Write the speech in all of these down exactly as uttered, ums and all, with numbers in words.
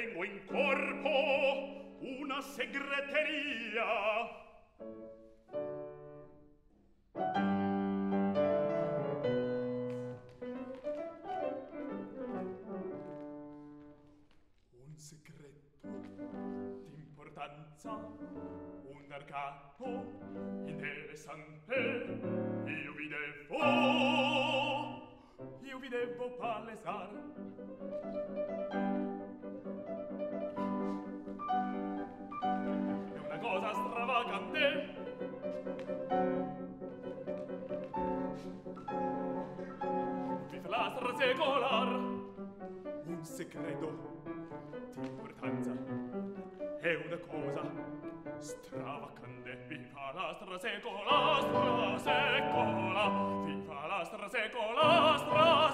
tengo in corpo una segreteria. Un segreto d'importanza, un arcato interessante. Io vi devo, io vi devo palesar. Cosa stravagante, vi flastra secolar. Un segreto di importanza è una cosa stravagante, vi flastra secolar, secolar, vi flastra secolar,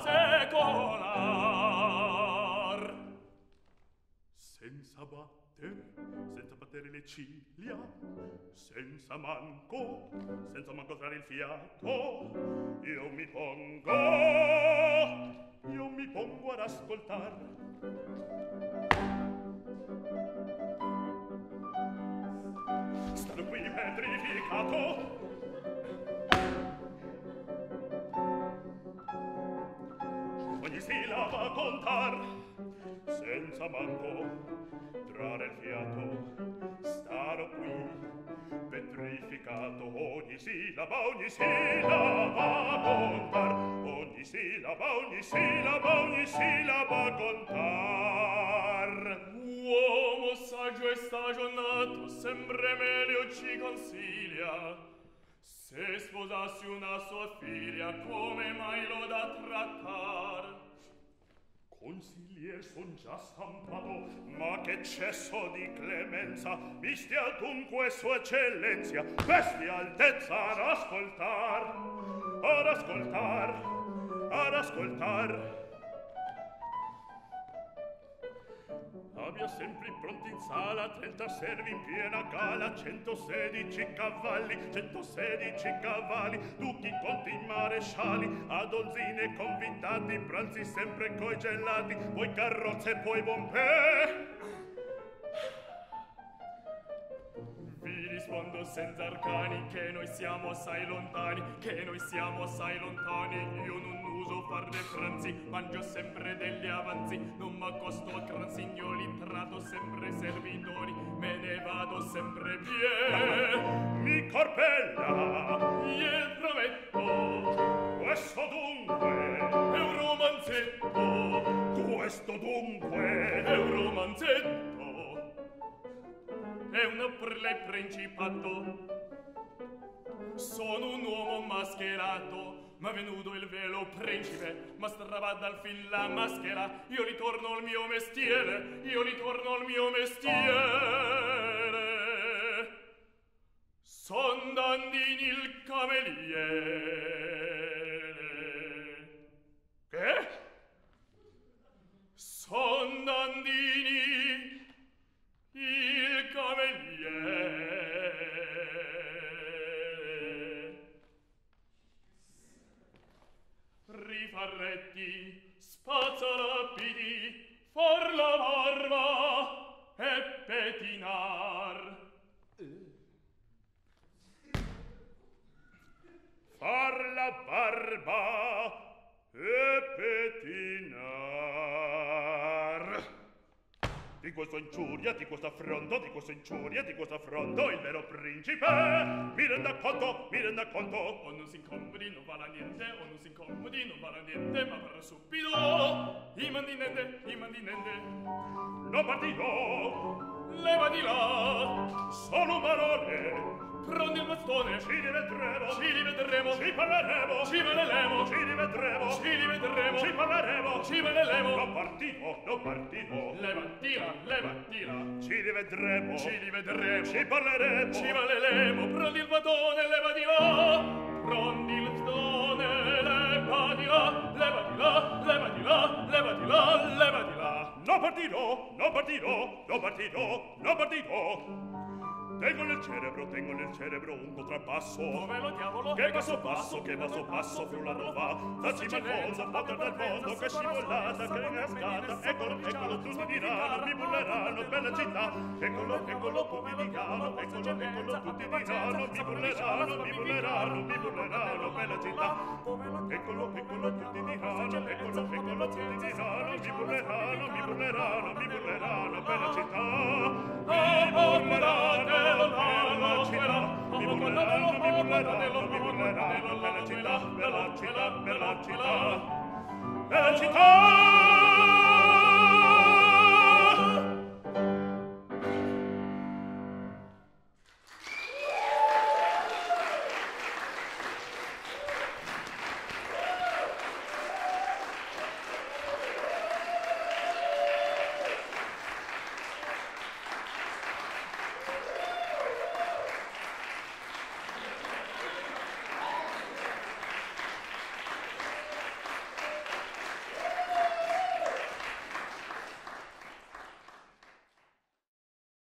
secolar. Senza ba senza battere le ciglia, senza manco, senza manco trarre il fiato, io mi pongo, io mi pongo ad ascoltar. Stanno qui petrificato, ogni sillaba contar, senza manco trarre il fiato, starò qui petrificato, ogni sillaba, ogni sillaba contar, ogni sillaba, ogni sillaba, ogni sillaba contar. Uomo saggio e stagionato, sempre meglio ci consiglia, se sposassi una sua figlia, come mai lo da trattar? Consiglier son già stampato, ma che cesso di clemenza, mi stia dunque sua eccellenzia, bestia altezza ad ascoltar, ad ascoltar, ad ascoltar. Abbia sempre pronti in sala, trenta servi in piena gala, centosedici cavalli, centosedici cavalli, duchi, conti, maresciali, ad onzine convitati, pranzi sempre coi gelati, poi carrozze, poi bombe. Vi rispondo senza arcani, che noi siamo assai lontani, che noi siamo assai lontani, io non uso far dei pranzi, mangio sempre degli avanzi, non m'accosto a gran signori, tratto sempre servitori, me ne vado sempre via, mi corpella, gliel prometto, questo dunque è un romanzetto, questo dunque è un romanzetto, è una per lei principato. Sono un uomo mascherato, ma venuto il velo principe, ma strava dal fin la maschera, io ritorno al mio mestiere, io ritorno al mio mestiere. Son Dandini il cameriere. Che? Son Dandini il cameriere. Rifarretti, spazzarapidi, far la barba e petinar. Far la barba e petinar. Di questo ingiuria, di questo affronto, di questo ingiuria, di questo affronto, il vero principe mi renda conto, mi renda conto. O non si incomodi, non vale niente, o non si incomodi, non vale niente, ma verrà subito. Imandinente, imandinente. Non partirò, leva di là. Sono un barone. Prendi il bastone, ci rivedremo, ci rivedremo, ci parleremo, ci veneremo, ci rivedremo, ci rivedremo, ci parleremo, ci veneremo. Non partivo, non partivo, levatira, levatira, ci rivedremo, ci rivedremo, ci parleremo, ci veneremo. Prendi il bastone, levati là, prendi il bastone, levati là, levati là, levati là, levati là, levati là. Non partirò, non partirò, non partirò, non partirò. Tengo nel cerebro, tengo nel cerebro un contrabbasso. Dov'è lo diavolo? Che passo passo, che passo passo più la nuova. Da cima al fondo, porta del mondo, che scivolata, che innescata. Eccolo, eccolo, tu sbaglieranno, mi bulleranno per la città. Eccolo, eccolo, come lo chiamano, eccolo, eccolo, tutti diranno, mi bulleranno, mi bulleranno, mi bulleranno per la città. Eccolo, eccolo, tutti diranno, eccolo, eccolo, tutti diranno, mi bulleranno, mi bulleranno, mi bulleranno per la città. Mi bulleranno, mi bulleranno, mi bulleranno per la città, per la città, per la città, per la città.